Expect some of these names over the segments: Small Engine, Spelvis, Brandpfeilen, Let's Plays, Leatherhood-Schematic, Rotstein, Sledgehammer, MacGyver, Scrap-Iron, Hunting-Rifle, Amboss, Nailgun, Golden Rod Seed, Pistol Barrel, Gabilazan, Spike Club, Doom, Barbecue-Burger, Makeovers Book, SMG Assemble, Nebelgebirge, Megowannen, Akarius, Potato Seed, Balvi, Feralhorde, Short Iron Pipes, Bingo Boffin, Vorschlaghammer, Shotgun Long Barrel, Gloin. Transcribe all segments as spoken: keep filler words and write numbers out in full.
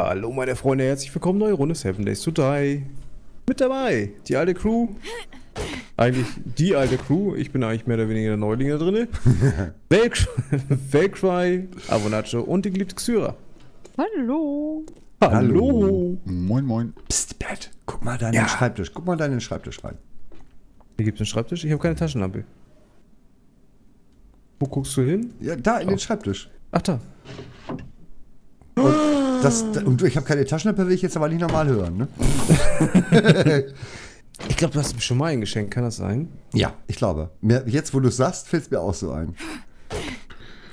Hallo meine Freunde, herzlich willkommen, neue Runde seven days to die. Mit dabei, die alte Crew. Eigentlich die alte Crew, ich bin eigentlich mehr oder weniger der Neuling da drin. Valkyrie, Avonaco und die geliebte Xyra. Hallo. Hallo. Hallo. Moin moin. Psst, Bert, guck mal deinen ja. Schreibtisch, guck mal deinen Schreibtisch rein. Hier gibt es einen Schreibtisch, ich habe keine Taschenlampe. Wo guckst du hin? Ja, da, in oh. den Schreibtisch. Ach da. Und, das, und ich habe keine Taschenlampe, will ich jetzt aber nicht normal hören, ne? Ich glaube, du hast mir schon mal ein Geschenk, kann das sein? Ja, ich glaube. Jetzt, wo du es sagst, fällt es mir auch so ein.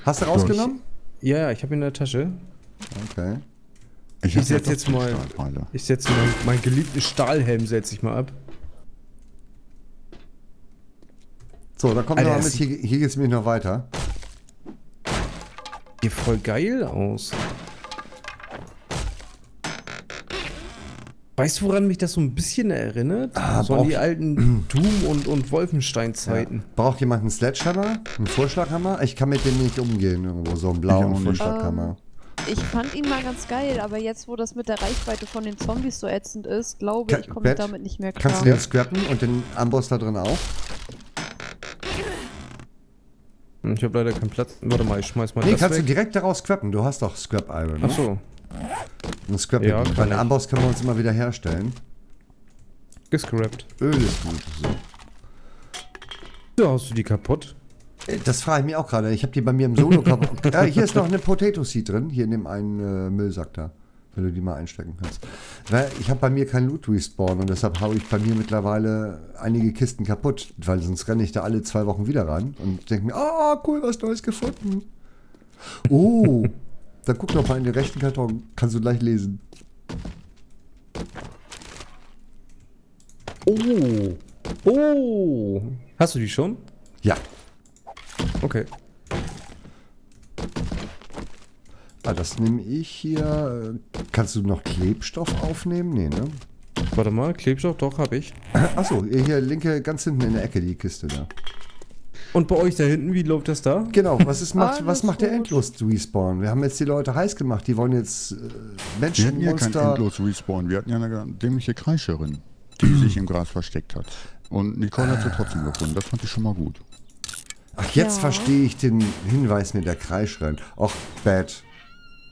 Hast du rausgenommen? Ich, ja, ja, ich habe ihn in der Tasche. Okay. Ich, ich setze jetzt mal, ich setze meinen mein geliebten Stahlhelm setze ich mal ab. So, dann kommen wir mal mit, hier, hier geht es mir noch weiter. Sieht voll geil aus. Weißt du, woran mich das so ein bisschen erinnert? Ah, so an die alten Doom- und, und Wolfenstein-Zeiten. Ja. Braucht jemand einen Sledgehammer? Einen Vorschlaghammer? Ich kann mit dem nicht umgehen irgendwo, so einen blauen ich Vorschlaghammer. Ähm, ich fand ihn mal ganz geil, aber jetzt, wo das mit der Reichweite von den Zombies so ätzend ist, glaube ich, komme ich damit nicht mehr klar. Kannst du den scrappen und den Amboss da drin auch? Ich habe leider keinen Platz. Warte mal, ich schmeiß mal nee, das kannst weg. Du direkt daraus scrappen. Du hast doch Scrap-Iron, ne? Ach so. Und Scrap ja, kann den Amboss können wir uns immer wieder herstellen. Gescrapped. Öl ist gut. So. Ja, hast du die kaputt? Das frage ich mich auch gerade. Ich habe die bei mir im Solo kaputt. Ah, hier ist noch eine Potato Seed drin. Hier in dem einen äh, Müllsack da. Wenn du die mal einstecken kannst. Weil ich habe bei mir keinen Loot Respawn und deshalb haue ich bei mir mittlerweile einige Kisten kaputt. Weil sonst renne ich da alle zwei Wochen wieder ran und denke mir, ah, oh, cool, was Neues gefunden. Oh. Dann guck doch mal in den rechten Karton. Kannst du gleich lesen. Oh. Oh. Hast du die schon? Ja. Okay. Ah, das nehme ich hier. Kannst du noch Klebstoff aufnehmen? Nee, ne? Warte mal, Klebstoff, doch, habe ich. Achso, hier linke, ganz hinten in der Ecke, die Kiste da. Und bei euch da hinten, wie läuft das da? Genau, was, ist, macht, was macht der Endlos-Respawn? Wir haben jetzt die Leute heiß gemacht, die wollen jetzt äh, Menschen. Wir hatten ja keinen Endlos-Respawn, wir hatten ja eine dämliche Kreischerin, die sich im Gras versteckt hat. Und Nicole hat sie trotzdem gefunden, das fand ich schon mal gut. Ach, jetzt ja. verstehe ich den Hinweis mit der Kreischerin. Och, Bad.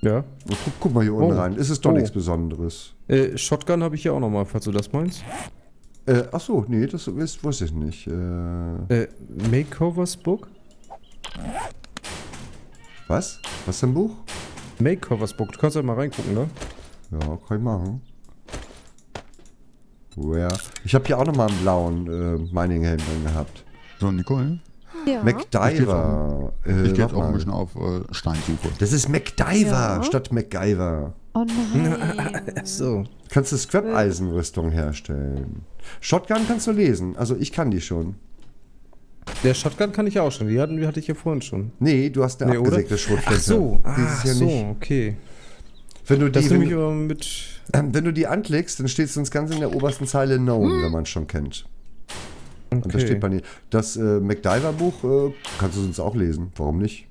Ja. Guck, guck mal hier unten oh. rein, ist es doch oh. nichts Besonderes. Äh, Shotgun habe ich hier auch nochmal, falls du das meinst. Äh, achso, nee, das wusste ich nicht. Äh, äh Makeovers Book? Was? Was für ein Buch? Makeovers Book, du kannst halt mal reingucken, ne? Ja, kann ich machen. Where? Ich habe hier auch nochmal einen blauen äh, Mining-Helm drin gehabt. So, Nicole? Ja. MacGyver. Ich gehe jetzt auch, äh, auch ein bisschen auf äh, Steinsuche. Das ist MacGyver ja. statt MacGyver. Oh nein. So. Kannst du Scrap-Eisen-Rüstung herstellen? Shotgun kannst du lesen. Also ich kann die schon. Der Shotgun kann ich auch schon. Die hatten, die hatte ich ja vorhin schon. Nee, du hast eine nee, abgesägte Schrotflinte. Ach so, ah, ach so, nicht. Okay. Wenn du, die, wenn, du, mit ähm, wenn du die anklickst, dann steht es uns ganz in der obersten Zeile Known, hm. wenn man es schon kennt. Okay. Und da steht bei dir. Das äh, MacGyver-Buch äh, kannst du sonst auch lesen. Warum nicht?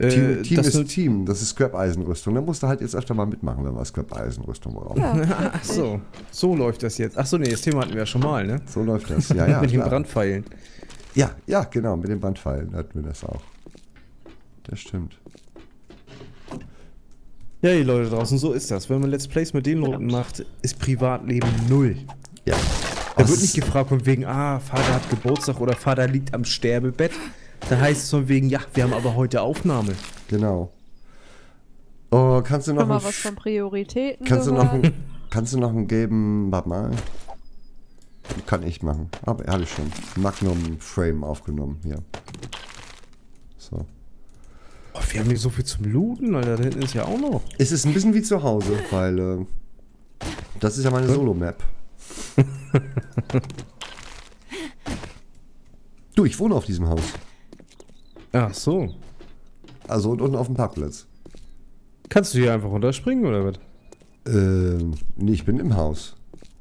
Äh, Team, Team das ist ein Team. Das ist Scrap-Eisen-Rüstung. Da musst du halt jetzt öfter mal mitmachen, wenn wir Scrap-Eisen-Rüstung brauchen. Ja. Ach so. So läuft das jetzt. Ach so, nee, das Thema hatten wir ja schon mal, ne? So läuft das, ja, ja. Mit klar. den Brandpfeilen. Ja, ja, genau. Mit den Brandpfeilen hatten wir das auch. Das stimmt. Ja, die Leute draußen, so ist das. Wenn man Let's Plays mit den Leuten macht, ist Privatleben null. Ja. Da wird nicht gefragt von wegen, ah, Vater hat Geburtstag oder Vater liegt am Sterbebett. Da heißt es von wegen, ja, wir haben aber heute Aufnahme. Genau. Oh, kannst du noch mal was von Prioritäten kannst du noch ein, Kannst du noch einen geben, warte mal. Kann ich machen. Aber habe ich schon. Magnum Frame aufgenommen hier. So. Oh, wir haben hier so viel zum Looten, Alter. Da hinten ist ja auch noch. Es ist ein bisschen wie zu Hause, weil äh, das ist ja meine Solo-Map. Du, ich wohne auf diesem Haus. Ach so. Also und unten auf dem Parkplatz. Kannst du hier einfach runterspringen oder was? Ähm, nee, ich bin im Haus.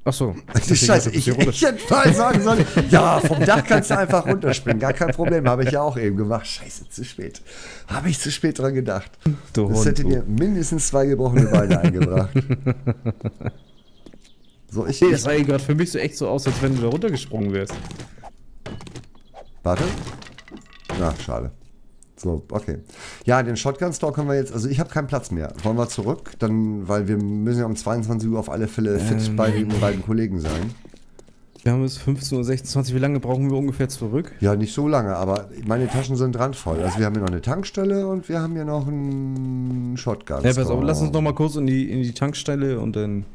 Ach so. Scheiße, ich, ich hätte mal sagen sollen, ja, vom Dach kannst du einfach runterspringen, gar kein Problem, habe ich ja auch eben gemacht. Scheiße, zu spät. Habe ich zu spät dran gedacht. Du das hätte mir mindestens zwei gebrochene Beine eingebracht. So, ich, nee, das sah gerade für mich so echt so aus, als wenn du da runtergesprungen wärst. Warte. Na, schade. So, okay. Ja, den Shotgun-Store können wir jetzt, also ich habe keinen Platz mehr. Wollen wir zurück? Dann, weil wir müssen ja um zweiundzwanzig Uhr auf alle Fälle fit ähm, bei den beiden Kollegen sein. Wir haben es fünfzehn Uhr sechsundzwanzig, wie lange brauchen wir ungefähr zurück? Ja, nicht so lange, aber meine Taschen sind randvoll. Also wir haben hier noch eine Tankstelle und wir haben hier noch einen Shotgun-Store. Ja, pass auf, lass uns noch mal kurz in die, in die Tankstelle und dann...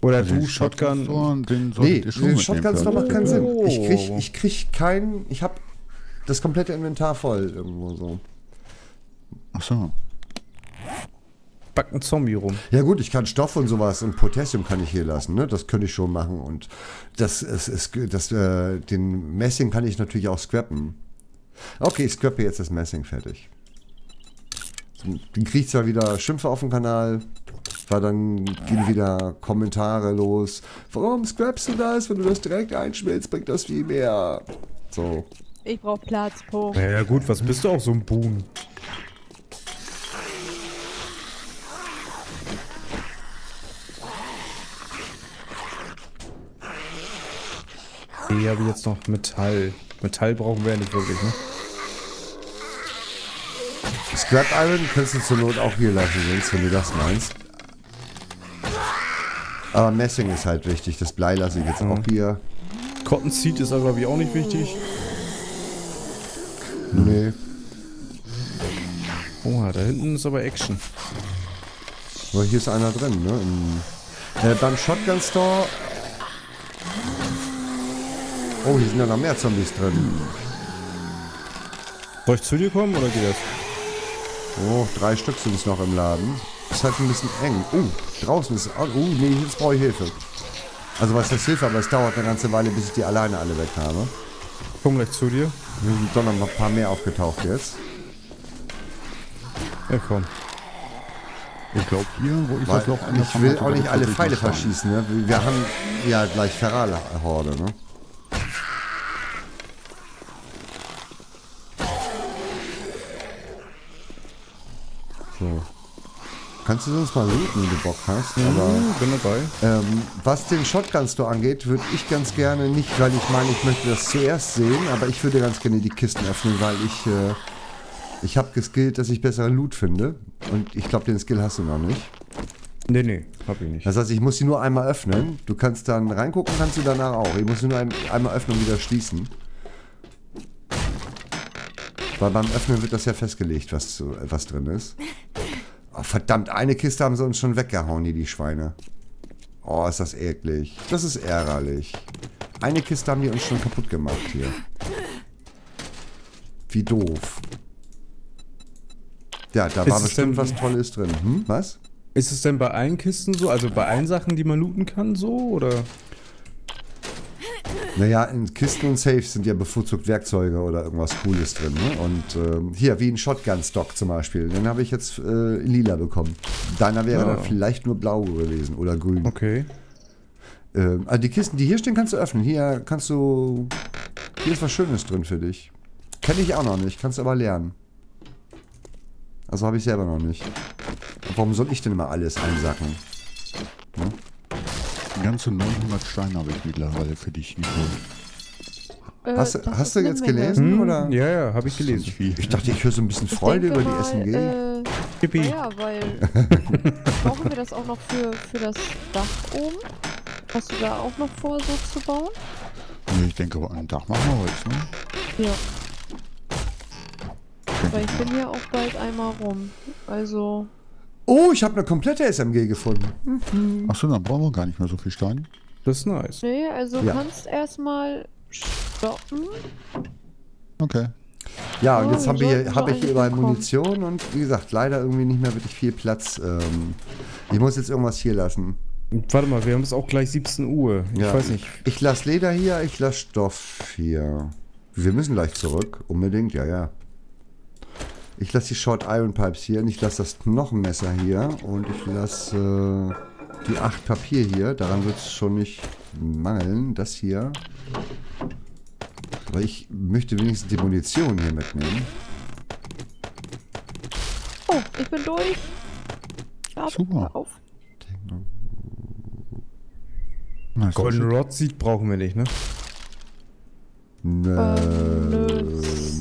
Oder also du, Shotgun... Shotgun den nee, den Shotgun-Store macht keinen Sinn. Ich krieg, ich krieg keinen... Ich habe... Das komplette Inventar voll irgendwo so. Ach so. Backt ein Zombie rum. Ja gut, ich kann Stoff und sowas und Potassium kann ich hier lassen, ne? Das könnte ich schon machen und das ist, ist das äh, den Messing kann ich natürlich auch scrappen. Okay, ich scrappe jetzt das Messing fertig. Dann kriegt zwar wieder Schimpfe auf dem Kanal, weil dann gehen wieder Kommentare los. Warum scrappst du das, wenn du das direkt einschmilzt, bringt das viel mehr. So. Ich brauch Platz, Punkt. Na ja gut, was bist du auch so ein Boom? Hier habe ich jetzt noch Metall. Metall brauchen wir ja nicht wirklich, ne? Scrap-Iron kannst du zur Not auch hier lassen, Jungs, wenn du das meinst. Aber Messing ist halt wichtig, das Blei lasse ich jetzt mhm. auch hier. Cotton Seed ist aber wie auch nicht wichtig. Nee. Oha, da hinten ist aber Action. Aber hier ist einer drin, ne? Im, äh, beim Shotgun Store. Oh, hier sind ja noch mehr Zombies drin. Soll ich zu dir kommen oder geht das? Oh, drei Stück sind es noch im Laden. Ist halt ein bisschen eng. Oh, uh, draußen ist. Oh, uh, nee, jetzt brauche ich Hilfe. Also, was heißt Hilfe? Aber es dauert eine ganze Weile, bis ich die alleine alle weg habe. Ich komm gleich zu dir. Wir sind doch noch ein paar mehr aufgetaucht jetzt. Ja, komm. Ich glaube hier, wo ich Weil das Loch Ich will auch nicht alle Pfeile verschießen, ne? Wir haben ja gleich Feralhorde, ne? So. Kannst du sonst mal looten, wenn du Bock hast, mhm, aber bin dabei. Ähm, was den Shotgun-Store angeht, würde ich ganz gerne, nicht weil ich meine, ich möchte das zuerst sehen, aber ich würde ganz gerne die Kisten öffnen, weil ich, äh, ich habe geskillt, dass ich besseren Loot finde und ich glaube, den Skill hast du noch nicht. Nee, nee, hab ich nicht. Das heißt, ich muss sie nur einmal öffnen, du kannst dann reingucken, kannst du danach auch. Ich muss sie nur ein, einmal öffnen und wieder schließen. Weil beim Öffnen wird das ja festgelegt, was, was drin ist. Oh, verdammt, eine Kiste haben sie uns schon weggehauen, hier die Schweine. Oh, ist das eklig. Das ist ärgerlich. Eine Kiste haben die uns schon kaputt gemacht hier. Wie doof. Ja, da war bestimmt was Tolles drin. Hm, was? Ist es denn bei allen Kisten so? Also bei allen Sachen, die man looten kann, so? Oder? Naja, Kisten und Safes sind ja bevorzugt Werkzeuge oder irgendwas Cooles drin. Ne? Und ähm, hier, wie ein Shotgun-Stock zum Beispiel. Den habe ich jetzt äh, lila bekommen. Deiner wäre ja dann vielleicht nur blau gewesen oder grün. Okay. Ähm, also die Kisten, die hier stehen, kannst du öffnen. Hier kannst du... Hier ist was Schönes drin für dich. Kenne ich auch noch nicht, kannst aber lernen. Also habe ich selber noch nicht. Und warum soll ich denn immer alles einsacken? Ne? Ganze neunhundert Steine habe ich mittlerweile für dich, Nicole. Äh, hast hast du jetzt gelesen, hm, oder? Ja, ja, habe ich gelesen. Ich dachte, ich höre so ein bisschen Freude über die mal, S M G. Äh, Yippie. Ja, weil brauchen wir das auch noch für, für das Dach oben? Hast du da auch noch vor, so zu bauen? Nee, ich denke, aber ein Dach machen wir heute, ne? Ja. Weil ich bin ja auch bald einmal rum, also... Oh, ich habe eine komplette S M G gefunden. Mhm. Achso, dann brauchen wir gar nicht mehr so viel Stein. Das ist nice. Nee, also ja, kannst erstmal stoppen. Okay. Ja, und oh, jetzt habe ich, hab ich hier überall Munition und wie gesagt, leider irgendwie nicht mehr wirklich viel Platz. Ähm, ich muss jetzt irgendwas hier lassen. Warte mal, wir haben es auch gleich siebzehn Uhr. Ich ja, weiß nicht. Ich, ich lasse Leder hier, ich lasse Stoff hier. Wir müssen gleich zurück. Unbedingt, ja, ja. Ich lasse die Short Iron Pipes hier und ich lasse das Knochenmesser hier und ich lasse äh, die acht Papier hier. Daran wird es schon nicht mangeln. Das hier. Aber ich möchte wenigstens die Munition hier mitnehmen. Oh, ich bin durch. Ja, super. Auf. Na, Golden Rod Seed brauchen wir nicht, ne? Nö. Ähm, nö.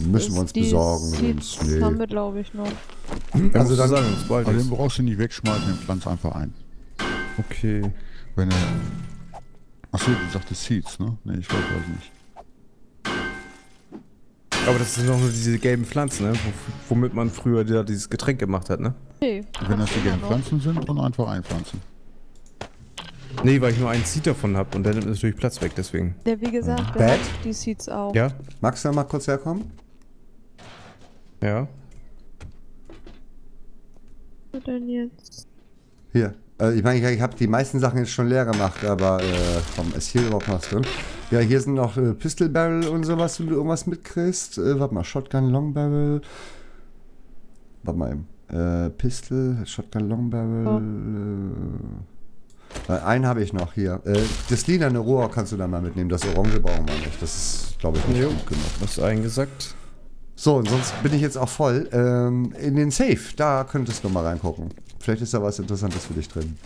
Müssen wir uns besorgen. Seeds nee. Haben wir, glaube ich, noch. Also dann sagen wir bald. Den brauchst du nicht wegschmeißen, den pflanzt einfach ein. Okay. Wenn er. Achso, du sagtest Seeds, ne? Ne, ich weiß das nicht. Aber das sind noch nur diese gelben Pflanzen, ne? Womit man früher ja dieses Getränk gemacht hat, ne? Nee. Wenn das die gelben Pflanzen sind und einfach einpflanzen. Nee, weil ich nur einen Seed davon habe und der nimmt natürlich Platz weg, deswegen. Der, wie gesagt, der hat die Seeds auch. Ja? Magst du da mal kurz herkommen? Ja. Was denn jetzt? Hier. Äh, ich meine, ich habe die meisten Sachen jetzt schon leer gemacht, aber äh, komm, ist hier überhaupt was drin? Ja, hier sind noch äh, Pistol Barrel und sowas, wenn du irgendwas mitkriegst. Äh, warte mal, Shotgun Long Barrel. Warte mal eben. Äh, Pistol, Shotgun Long Barrel. Oh. Äh, einen habe ich noch hier. Äh, das lilane Rohr kannst du dann mal mitnehmen. Das Orange brauchen wir nicht. Das ist, glaube ich, nicht jo. Gut genug. Hast du eingesackt? So, und sonst bin ich jetzt auch voll. Ähm, in den Safe, da könntest du mal reingucken. Vielleicht ist da was Interessantes für dich drin.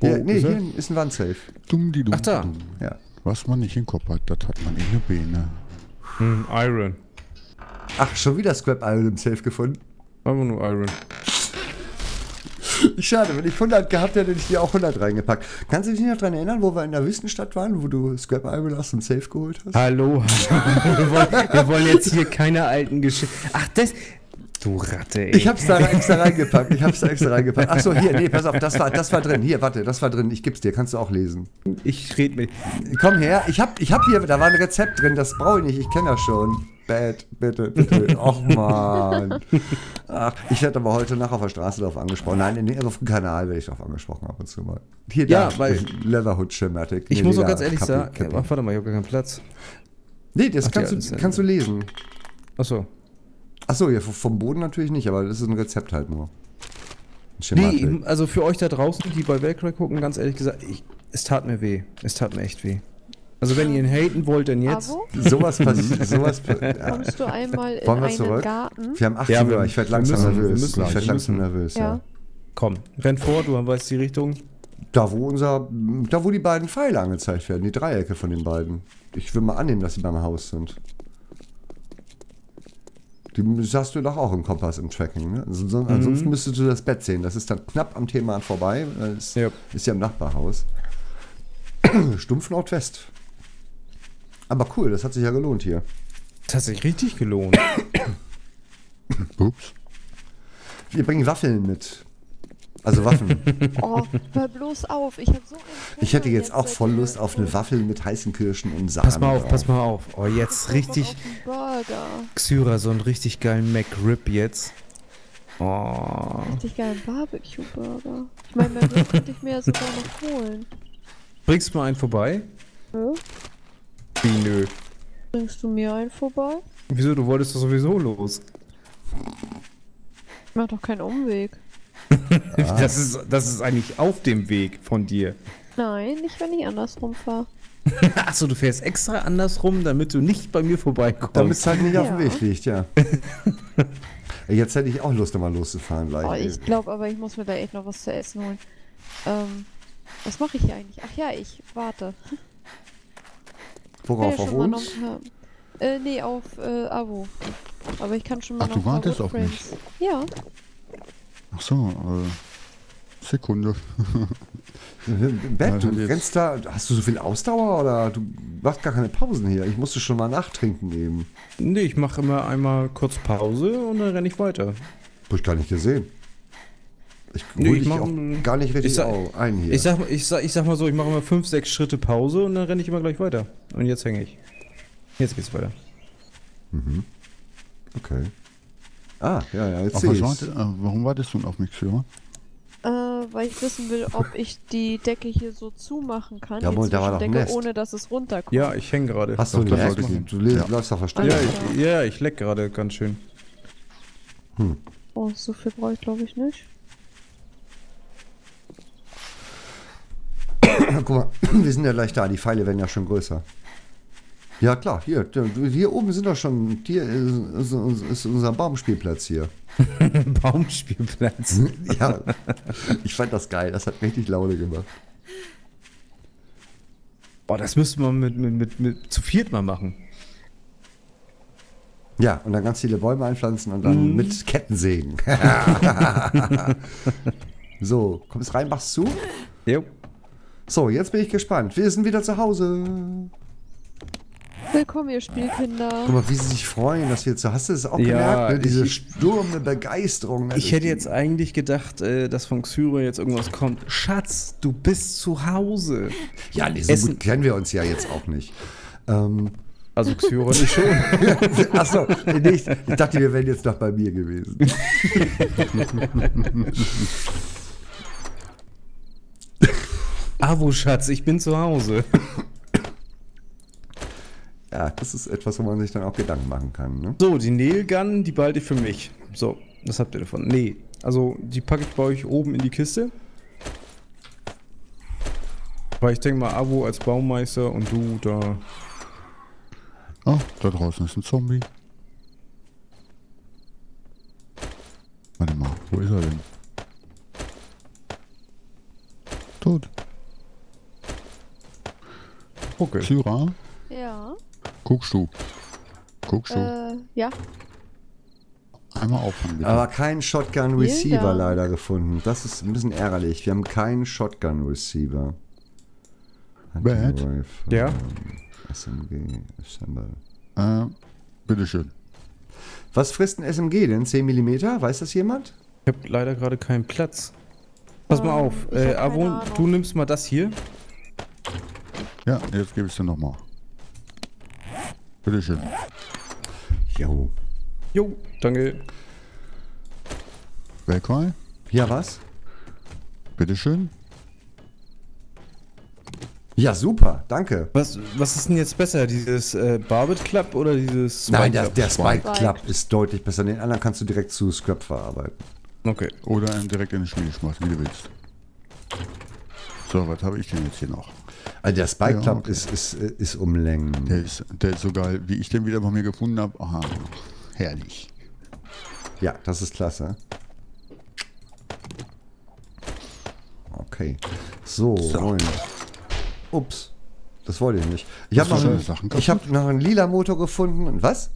Hier, oh, nee, ist hier ist ein Wand-Safe. Dumm-di-dumm. Ach da. Ja. Was man nicht in Kopf hat, das hat man in der Beine. Hm, Iron. Ach, schon wieder Scrap-Iron im Safe gefunden? Aber nur Iron. Schade, wenn ich hundert gehabt hätte, hätte ich dir auch hundert reingepackt. Kannst du dich noch daran erinnern, wo wir in der Wüstenstadt waren, wo du Scrap-Iron aus dem Safe geholt hast? Hallo, wir, wollen, wir wollen jetzt hier keine alten Geschichten. Ach, das... Du Ratte, ey. Ich hab's da extra reingepackt, ich hab's da extra reingepackt. Achso, hier, nee, pass auf, das war, das war drin. Hier, warte, das war drin, ich gib's dir, kannst du auch lesen. Ich red mit. Komm her, ich hab, ich hab hier, da war ein Rezept drin, das brauche ich nicht, ich kenne das schon. Bad, bitte, bitte. Och, man. Ach, ich werde aber heute Nacht auf der Straße darauf angesprochen. Nein, nee, auf dem Kanal werde ich darauf angesprochen ab und zu mal. Hier, da, ja, Leatherhood-Schematic. Ich nee, muss auch ganz ehrlich Kapi sagen, Kapi. Ach, warte mal, ich hab gar keinen Platz. Nee, das Ach, kannst, ja, du, das kannst du lesen. Achso. Achso, ja, vom Boden natürlich nicht, aber das ist ein Rezept halt nur. Nee, also für euch da draußen, die bei Valkyrie gucken, ganz ehrlich gesagt, ich, es tat mir weh. Es tat mir echt weh. Also wenn ihr ihn haten wollt, dann jetzt. Sowas passiert. Sowas kommst du einmal in einen zurück? Garten? Wir haben achtzehn ja, Uhr, ich werde langsam müssen, nervös. Müssen, ich werde langsam nervös, ja. ja. Komm, renn vor, du weißt die Richtung. Da wo, unser, da, wo die beiden Pfeile angezeigt werden, die Dreiecke von den beiden. Ich will mal annehmen, dass sie beim Haus sind. Die hast du doch auch im Kompass im Tracking, ne? Ansonsten mhm. müsstest du das Bett sehen. Das ist dann knapp am Thema vorbei. Das yep. ist ja im Nachbarhaus. Stumpf Nordwest. Aber cool, das hat sich ja gelohnt hier. Das hat sich richtig gelohnt. Ups. Wir bringen Waffeln mit. Also Waffen. Oh, hör bloß auf. Ich, hab so ich hätte jetzt, jetzt auch voll Lust auf eine Waffel mit heißen Kirschen und Sahne. Pass mal auf, drauf. pass mal auf. Oh, jetzt richtig... Xyra, so einen richtig geilen McRib jetzt. Oh. Richtig geilen Barbecue-Burger. Ich meine, McRib könnte ich mir ja sogar noch holen. Bringst du mal einen vorbei? Nö. Wie nö? Bringst du mir einen vorbei? Wieso, du wolltest doch sowieso los. Ich mach doch keinen Umweg. Das ist, das ist eigentlich auf dem Weg von dir. Nein, nicht wenn ich andersrum fahre. Achso, du fährst extra andersrum, damit du nicht bei mir vorbeikommst. Damit es halt nicht ja. auf dem Weg liegt, ja. Jetzt hätte ich auch Lust, da mal loszufahren gleich. Oh, ich glaube aber, ich muss mir da echt noch was zu essen holen. Ähm, was mache ich hier eigentlich? Ach ja, ich warte. Worauf, auf uns? Noch, äh, nee, auf äh, Avo. Aber ich kann schon mal Ach, noch du wartest auf mich? Ja. Ach so, äh, Sekunde. Bert, du rennst da, hast du so viel Ausdauer oder du machst gar keine Pausen hier? Ich musste schon mal nachtrinken eben. Nee, ich mache immer einmal kurz Pause und dann renne ich weiter. Hab ich gar nicht gesehen. Ich nee, ich dich mach, auch gar nicht richtig ich sag, ein hier. Ich sag, ich, sag, ich sag mal so, ich mache immer fünf, sechs Schritte Pause und dann renne ich immer gleich weiter. Und jetzt hänge ich. Jetzt geht's weiter. Mhm. Okay. Ah, ja, ja, jetzt sehe ich. Warum wartest du denn auf mich, Xyra? Äh, weil ich wissen will, ob ich die Decke hier so zumachen kann, ja, die da Decke, Nest. ohne dass es runterkommt. Ja, ich hänge gerade. Hast du das gesehen? Du ja. bleibst doch verstanden. Ja, ich, ja, ich leck gerade ganz schön. Hm. Oh, so viel brauche ich, glaube ich, nicht. Guck mal, wir sind ja gleich da, die Pfeile werden ja schon größer. Ja klar, hier, hier oben sind doch schon, hier ist, ist unser Baumspielplatz hier. Baumspielplatz? Ja, ich fand das geil, das hat richtig Laune gemacht. Boah, das müsste man mit, mit, mit, mit zu viert mal machen. Ja, und dann ganz viele Bäume einpflanzen und dann mhm. mit Ketten sägen. So, kommst rein, machst zu? Jo. So, jetzt bin ich gespannt. Wir sind wieder zu Hause. Willkommen, ihr Spielkinder. Guck mal, wie sie sich freuen, dass wir jetzt so. Hast du das auch ja, gemerkt? Ne? Diese stürmende Begeisterung. Ich hätte jetzt eigentlich gedacht, äh, dass von Xyro jetzt irgendwas kommt. Schatz, du bist zu Hause. Ja, nee, so Essen. Gut kennen wir uns ja jetzt auch nicht. Ähm, also Xyro nicht schon. Achso, nee, ich, ich dachte, wir wären jetzt noch bei mir gewesen. Avo, Schatz, ich bin zu Hause. Ja, das ist etwas, wo man sich dann auch Gedanken machen kann. Ne? So, die Nailgun, die behalte ich für mich. So, was habt ihr davon? Nee, also die packe ich bei euch oben in die Kiste. Weil ich denke mal, Avo als Baumeister und du da... Oh, da draußen ist ein Zombie. Warte mal, wo ist er denn? Tot. Okay. Syra? Ja? Guckst du? Guckst du? Äh, ja. Einmal aufhören, bitte. Aber keinen Shotgun Receiver yeah. leider gefunden. Das ist ein bisschen ärgerlich. Wir haben keinen Shotgun Receiver. Bad? Ja. S M G Assemble. Äh, bitteschön. Was frisst ein S M G denn? zehn Millimeter? Weiß das jemand? Ich habe leider gerade keinen Platz. Pass mal auf. Äh, Avon, du nimmst mal das hier. Ja, jetzt gebe ich es dir nochmal. Bitteschön. Jo. Jo, danke. Welcome. Ja, was? Bitteschön. Ja, super, danke. Was, was ist denn jetzt besser, dieses äh, Barbecue Club oder dieses Spike Nein, der, der Spike Club, Club ist deutlich besser. Den anderen kannst du direkt zu Scrap verarbeiten. Okay. Oder direkt in den Schmiede schmeißen, wie du willst. So, was habe ich denn jetzt hier noch? Also der Spike ja, Club okay. ist, ist, ist um Längen. Der ist, der ist so geil, wie ich den wieder bei mir gefunden habe. Aha, herrlich. Ja, das ist klasse. Okay. So, so. Ups, das wollte ich nicht. Ich habe noch, hab noch einen lila Motor gefunden. Und was?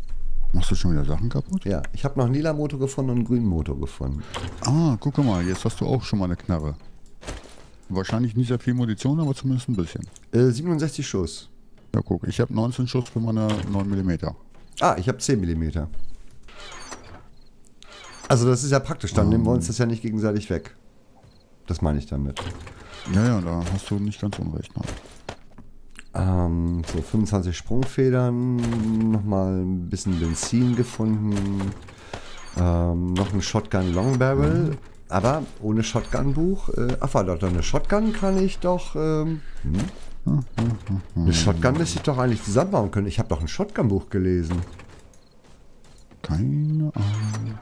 Machst du schon wieder Sachen kaputt? Ja, ich habe noch einen lila Motor gefunden und einen grünen Motor gefunden. Ah, guck mal, jetzt hast du auch schon mal eine Knarre. Wahrscheinlich nicht sehr viel Munition, aber zumindest ein bisschen. Äh, siebenundsechzig Schuss. Ja, guck, ich habe neunzehn Schuss für meine neun Millimeter. Ah, ich habe zehn Millimeter. Also das ist ja praktisch, dann um. nehmen wir uns das ja nicht gegenseitig weg. Das meine ich damit. Ja, ja, da hast du nicht ganz unrecht. Nein. Ähm, so, fünfundzwanzig Sprungfedern, nochmal ein bisschen Benzin gefunden, ähm, noch ein Shotgun Long Barrel. Mhm. Aber ohne Shotgun-Buch, äh, ach, war doch eine Shotgun kann ich doch, ähm, hm? Eine Shotgun müsste ich doch eigentlich zusammenbauen können. Ich habe doch ein Shotgun-Buch gelesen. Keine Ahnung.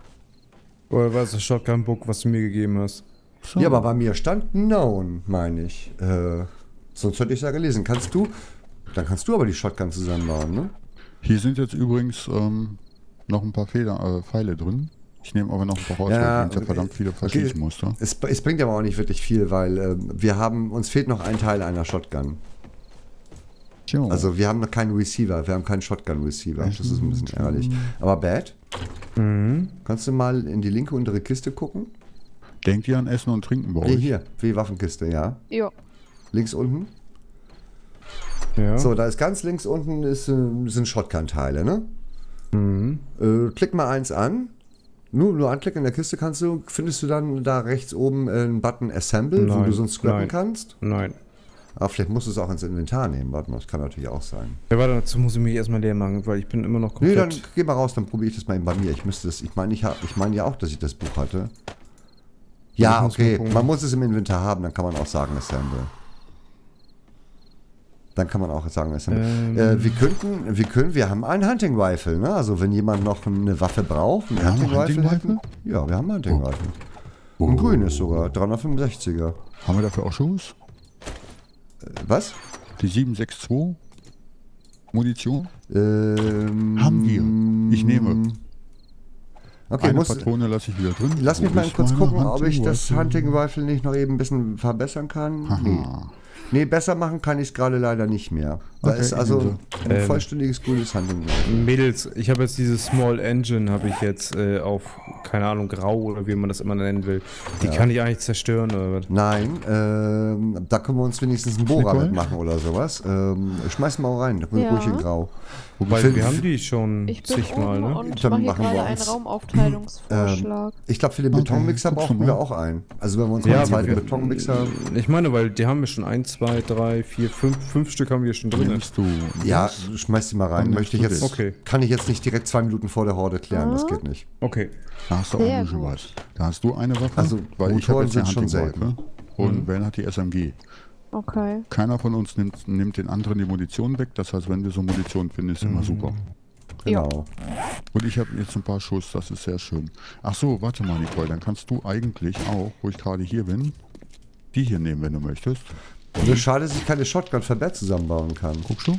Oder war es das Shotgun-Buch, was du mir gegeben hast? So. Ja, aber bei mir stand Known, meine ich. Äh, sonst hätte ich es ja gelesen. Kannst du, dann kannst du aber die Shotgun zusammenbauen, ne? Hier sind jetzt übrigens ähm, noch ein paar Feder, äh, Pfeile drin. Ich nehme aber noch ein paar raus, ja, weil ich ja verdammt viele verschießen musste. Es, es bringt aber auch nicht wirklich viel, weil äh, wir haben, uns fehlt noch ein Teil einer Shotgun. Jo. Also wir haben noch keinen Receiver, wir haben keinen Shotgun-Receiver. Das ist ein bisschen ärgerlich. Aber Bad, mhm. kannst du mal in die linke untere Kiste gucken? Denkt ihr an Essen und Trinken bei euch? Nee, hier, für die Waffenkiste, ja. Jo. Links unten. Ja. So, da ist ganz links unten ist, sind Shotgun-Teile, ne? Mhm. Äh, klick mal eins an. Nur, nur anklicken in der Kiste kannst du, findest du dann da rechts oben einen Button Assemble, nein, wo du sonst scrappen nein, kannst? Nein. Aber vielleicht musst du es auch ins Inventar nehmen, warte mal, das kann natürlich auch sein. Ja, warte, dazu muss ich mich erstmal leer machen, weil ich bin immer noch komplett... Nee, dann geh mal raus, dann probiere ich das mal eben bei mir. Ich müsste das, ich meine ich, ich mein ja auch, dass ich das Buch hatte. Ja, okay, man muss es im Inventar haben, dann kann man auch sagen Assemble. Dann kann man auch sagen, ähm. äh, wir könnten, wir können, wir haben einen Hunting-Rifle, ne? Also wenn jemand noch eine Waffe braucht, einen Hunting-Rifle Hunting hätten. Ja, wir haben einen Hunting-Rifle. Oh. Ein grünes sogar, dreihundertfünfundsechziger. Haben wir dafür auch Schuss? Äh, Was? Die sieben sechs zwei Munition? Ähm, Haben wir. Ich nehme. Okay, eine muss, Patrone lasse ich wieder drin. Lass mich mal kurz gucken, Hunting ob ich das Hunting-Rifle nicht noch eben ein bisschen verbessern kann. Nee. nee, besser machen kann ich es gerade leider nicht mehr. Da okay, ist also ein ähm, vollständiges, gutes Hunting-Rifle. Mädels, ich habe jetzt dieses Small Engine, habe ich jetzt äh, auf, keine Ahnung, grau oder wie man das immer nennen will. Die ja. kann ich eigentlich zerstören oder was? Nein, äh, da können wir uns wenigstens einen Bohrer Nicole? mitmachen oder sowas. Ähm, schmeißen wir auch rein, da können wir ruhig in grau. Wobei, Film, wir haben die schon zigmal, ne? Und dann machen wir einen Raumaufteilungsvorschlag. Ähm, ich glaube, für den Betonmixer okay. brauchen wir auch einen. Also wenn wir uns ja, mal einen zweiten wir, Betonmixer... Ich meine, weil die haben wir schon eins, zwei, drei, vier, fünf, fünf Stück haben wir schon drin. Nimmst du, ja, schmeiß die mal rein. Möchte ich jetzt, okay. Kann ich jetzt nicht direkt zwei Minuten vor der Horde klären, ah. das geht nicht. Okay. Da hast du auch schon was. Da hast du eine Waffe, also, weil ich habe jetzt eine Hunting-Rifle. Und mhm. Wen hat die S M G? Okay. Keiner von uns nimmt, nimmt den anderen die Munition weg. Das heißt, wenn wir so Munition finden, ist immer super. Genau. Ja. Und ich habe jetzt ein paar Schuss, das ist sehr schön. Ach so, warte mal, Nicole, dann kannst du eigentlich auch, wo ich gerade hier bin, die hier nehmen, wenn du möchtest. Also schade, dass ich keine Shotgun für Bett zusammenbauen kann. Guckst du?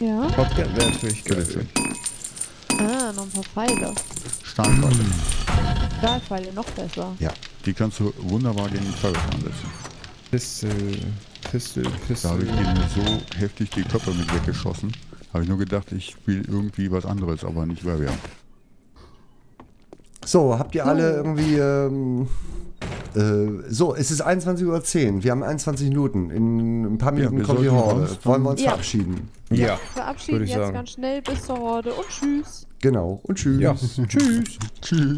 Ja. Shotgun wäre natürlich geil. Ah, noch ein paar Pfeile. Stahlpfeile. Stahlpfeile, noch besser. Ja, die kannst du wunderbar gegen die Pfeile ansetzen. Pistol, Pistol, Pistol. Da habe ich eben so heftig die Köpfe mit weggeschossen. Habe ich nur gedacht, ich spiele irgendwie was anderes, aber nicht mehr. So, habt ihr alle irgendwie... Ähm, äh, so, es ist einundzwanzig Uhr zehn. Wir haben einundzwanzig Minuten. In ein paar Minuten ja, kommt die Horde. Wollen wir uns ja. verabschieden? Ja, ja. verabschieden jetzt sagen. ganz schnell bis zur Horde und tschüss. Genau, und tschüss. Ja. Tschüss. Tschüss.